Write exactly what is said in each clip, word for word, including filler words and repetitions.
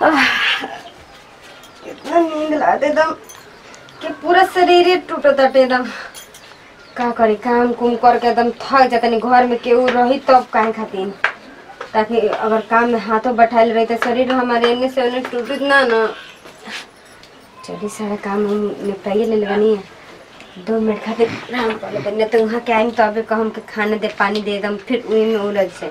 इतना नींद लाते एकदम कि पूरा शरीर ही टूटता एकदम। का करी काम कुम करके एकदम थक जाता नहीं। घर में केहू रही तब काहे खातिर, ताकि अगर काम में हाथों बैठाइल रही तो शरीर हमारे एने से ओने टूटत ना न। चलिए सारा काम हम निपटाइए ले लेनी है। दो मिनट खातिर आराम कर लेते नहीं तो वहाँ के आएंगे तो अभी कह हमके खाना दे पानी दे एकदम फिर वहीं में उलझ से।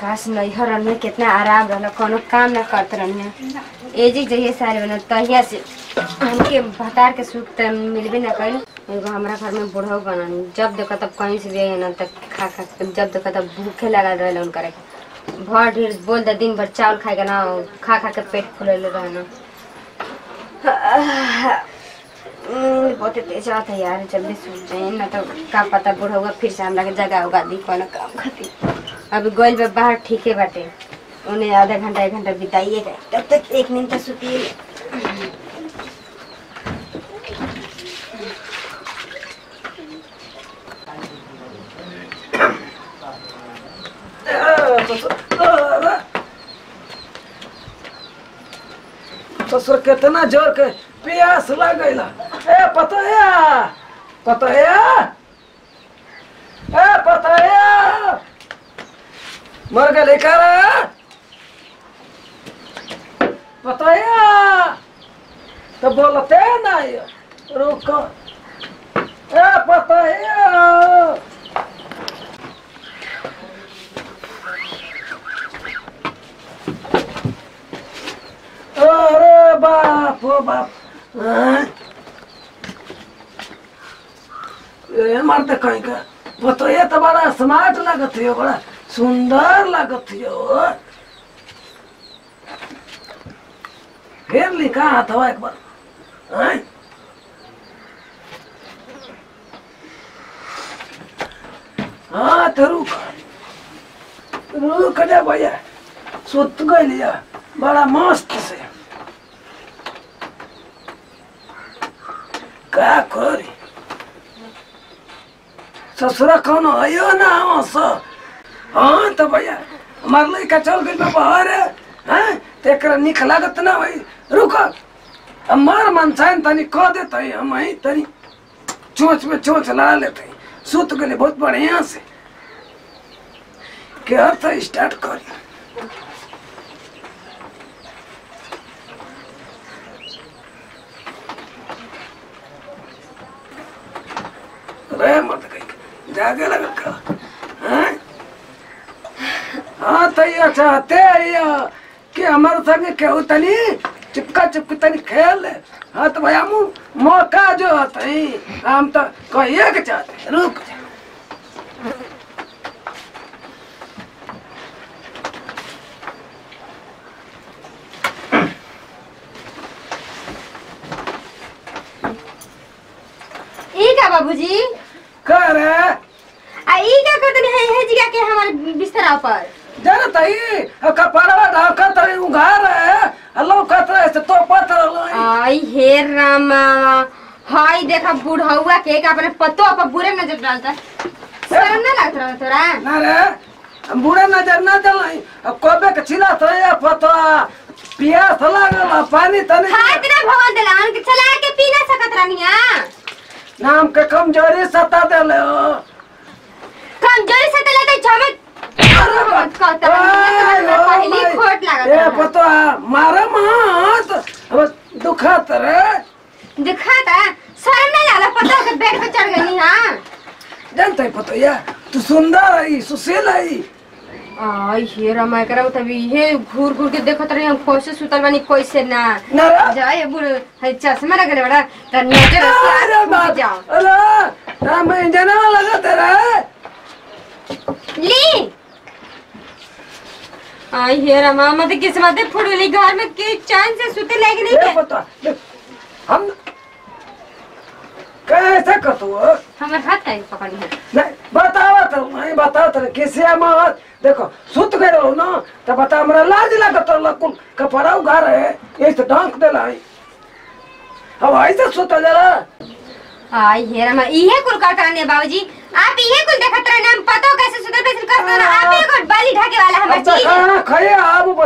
काश नैहर रहने कितना आराम रहना, कोनो काम ना करते रहना। एजी जहिया सारे बना तहिया से हमके भतार के सुख तो मिलबे ना करी। एगो हमारा घर में बुढ़ऊ बननी, जब देखो तब कहीं से भी ना तक खा खा जब देखो तब भूखे लगल रहल उनका। भर ढेर बोल दे दिन भर चावल खाए के ना खा खा के पेट फूलल रहना। बहुत तेज आता है यार, जल्दी सूझ जाए ना तो का पता बुढ़ऊगा फिर से हमरा के जगा होगा दी कोनो काम खातिर। अभी गोल पे बाहर ठीके बाटे, उन्हें आधा घंटा एक घंटा बिताइएगा तब तक एक नींद तो सुतिए। ससुर कितना जोर के प्यास लग गई। ए पता है पता है ए पता है मर गए लेकर बताया तो बोलते ना रुको। ए बताया अरे बाप हो बाप ये मरते कहीं का बताया तो बड़ा स्मार्ट लगती हो, बड़ा सुंदर लागत हो। फिर लिखा हाथ हवा एक बार हाँ तो रुक रुक जा भैया, सुत गई बड़ा मस्त से। का करी ससुरा कौन आयो ना स हाँ तो भैया हमार लड़का चल गई बाहर है तो एक निक लागत ना भाई। रुक हमार मनसान तनी कह देते हम ही तनी चोंच में चोंच ला लेते सुत गए बहुत बढ़िया से। के अर्थ स्टार्ट कर रे मत कहीं जागे लगा हाँ तो ये चाहते कि हमारे संग केहू तनी चिपका चिपकी तनी खेल। हाँ तो भैया मौका जो होता है हम तो कहिए के चाहते। रुक ठीक है बाबूजी कर आई क्या करते हैं है जी के हमारे बिस्तर पर हे रामा। हाय देखा बुढ़ावा के अपने पतो पर बुरे नजर डालता शर्म ना लगता रहा तोरा ना रे बुरे नजर ना डालई कोबे के छिला तो ये पतो पियास लागल पानी तने हाय तेरा भगवान दलान के चला के पी ना सकत रहनिया नाम के कमजोरी सता देले कमजोरी सता लेते झमक ये पता मारा मत दुखात रे दुखाता शर्म नहीं आला पता के बेड पे चढ़ गई। हां जानते पता या तू सुंदर आई सुशील आई आई हे रामा करम तभी ये घूर घूर के देखत रही हम कैसे सुतल बानी कैसे ना जाए बुढ़ है चश्मा लगले बड़ा तन्ने के अरे बाप अरे राम जाना लगा तेरा ली आई हे रामा मत किस्मत है फुड़ली घर में के चैन से सुते लायक नहीं है। बता हम कैसे कतो हमर हाथ है पकड़ में नहीं बतावा तो नहीं बताओ तो कैसे मत देखो सुत गए हो ना तो बता हमरा लाज लागत लकुल कपड़ा उगार है ये तो डांक देला है अब ऐसे सुता जरा। आई हे रामा इहे कुल काटा ने बाबूजी आप इहे कुल देखत रहना हम पतो कैसे सुते बैठ कर आप ही को बाली ढाके वाला हमर जी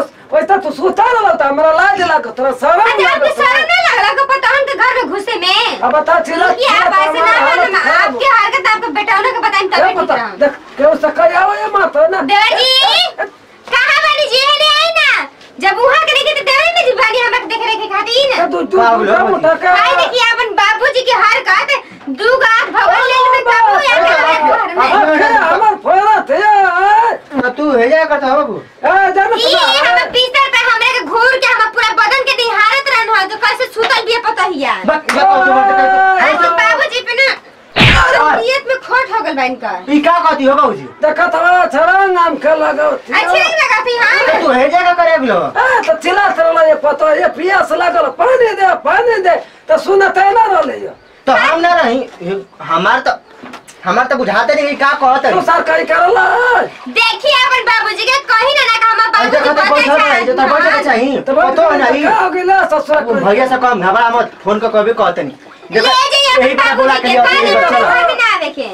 बस वैसा तू सोचा ना होता हमरा लाज लाग तोरा शर्म ना आके शर्म ना लागला के पटावन के घर में घुसे में अब बता चलो कि आप ऐसे ना हम आपके हरकत आपके बेटावन के बताएं तब ठीक रहा देख केहू सका जाओ ये मत ना देवर जी कहां वाली जी है नहीं ना जब उहा के देखे तो देवर जी वाली हमरा देख रहे के खाती ना तू तू मोटा का भाई देखिए अपन बाबूजी की हरकत दूगा भगवान ले में बाबू यार हमर फोड़ा थे तू हेजा करत हो बाबू ए जान सुना ई हम पीसर पे हमरे के घूर के हम पूरा बदन के दिहारत रहन हो जो कैसे सुतल बिया पता हिया बक बक बाबू बाबूजी पे ना नियत में खोट हो गल बहन का ई का कहती हो बाबूजी देखत हो छरा नाम के लगो अच्छे लगाती हां तू हेजा का करे बिलो ए तो चिल्ला सरला ये पतो ये पियास लागल पानी दे पानी दे तो सुनते ना रहले तो हम ना रही हमार तो हमार तो बुझाते नहीं का कहत तू सरकारी करला देखिए अपन बाबूजी के कहि ना ना हम बाबूजी को तो बोलना चाहिए तो पता नहीं का हो गेला ससुर को भैया से काम घबरा मत फोन का कहबे कहत नहीं देखो यही बात बोला के ना देखे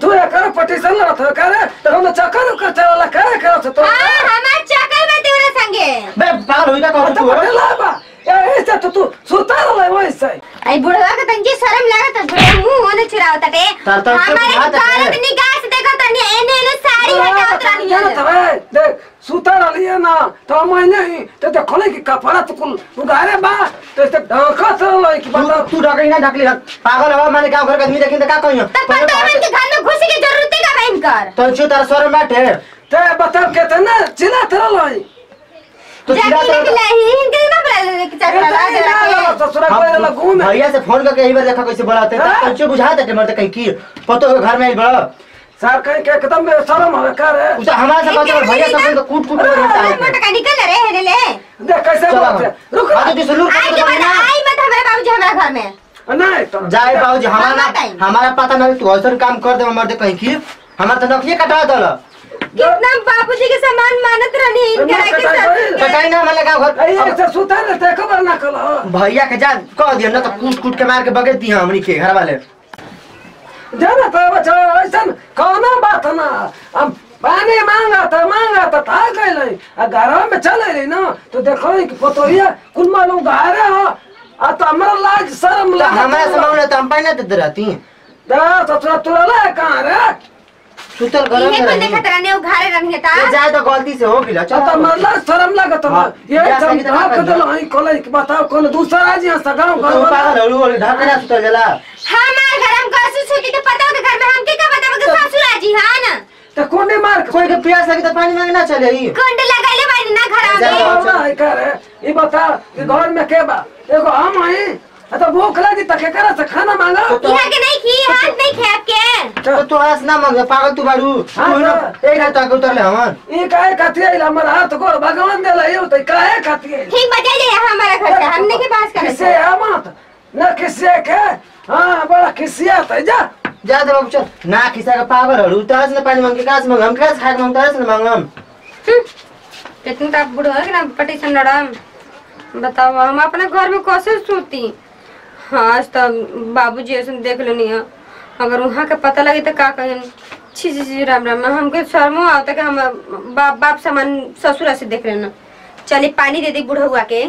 तू कर पटिशन ना तो करे तो हम चक्कर कर चला करे करे तो हां हमार चक्कर में तेरे संगे बे पागल होई का कहत तू ऐसे तो तू सुता रहे वैसे आई बुढ़वा के तंगी शर्म लागत बुढ़वा मुंह ओने चिरावत बे हमारे औरत निगाह से देखो तनी एने एने साड़ी हटावत रानी है तबे देख सुता रही ना तो मैंने ही तो देखो ले कि कपड़ा तो कुल उगारे बा तो इससे ढका चलो कि बता तू ढकई ना ढकली पागल हवा माने गांव घर के आदमी देखिन त का कहियो पता है कि घर में घुस के जरूरत का बहन कर तो छु तार शर्म बैठे ते बता के तना चिला तरल तो सीधा तो हिंदी में बोला कि चल ससुरा को लगू में भैया से फोन करके यही बार देखा कैसे बोलाते हैं तो बुझाते थे मरते कहीं की पतो के घर में बड़ा सर कहीं के एकदम शर्म हवे कर उसे हमारे से बात भैया सब को कूट कूट कर रहता है मोटा का निकल रे हेले ले देख कैसे बोलते रुक आज तो सुलू कर आई मत हमारे बाबूजी हमारे घर में नहीं तो जाए बाबूजी हमारा हमारा पता नहीं तू और काम कर दे मरते कहीं की हमारा तो नखिए कटा दला कितना बाबूजी के सामान मानत रहनी इनके कटाई ना हमरा गांव घर ऐसे सुता रहते खबर ना कल भैया के जा कह दिया ना तो कूट कूट के मार के बगैर दी हमनी के घर वाले जाना तो बचा ऐसा कोनो बात ना हम पानी मांगा तो मांगा तो था गइले आ घर में चले रे ना तो देखो कि पतोरिया कुल मालूम घर है आ तो हमरा लाज शर्म लगा हमरा समझ में तो हम पहले दे रहती दा ससुरा तुरला कहां रे सुतल गरम नहीं है देखत रहने उ घारे रहने ता जाए तो गलती से हो गेला तो मरला शर्म लागत ये चमका के देल हई कोले के बताओ कोन दूसरा आज यहां सगाओ घर पागल हलू हलू ढाकना सुतल जला हमार गरम कसु छुटी के पता के घर में हम के का बतावे के सासू राजी हां ना तो कोने मार कोई के प्यास लगी तो पानी मांगना चले ही कंड लगाइले बानी ना घर में हई करे ई बता कि घर में के बा एगो हम हई तो भूख लगी तके करा से खाना मांगा यहां के नहीं खी हाथ नहीं खेप के तो तो हंस ना मांगे पागल तू बारू एक हाथ तक उतर ले हमन ई काहे खातिए हमर हाथ को भगवान देले यो त काहे खातिए ठीक बजे ले हमारा घर से हमने के पास करे से मत ना किसे के हां बड़ा किसिया त जा जा दे बाबू चल ना किसा का पागल हरु तास ना पानी मांगे कास मांग हम कास खाए मांग तास ना मांगम कितना तक बुढ़वा के ना पटिशन लड़म बताओ हम अपने घर में कैसे सोती हां तब बाबूजी ऐसे देख लेनी है अगर वहां का पता लगे तो का कहें छी जी राम राम हमके शर्म आवता के हम बाप बाप समान ससुरा से देख लेना चली पानी दे दे बुढ़वा के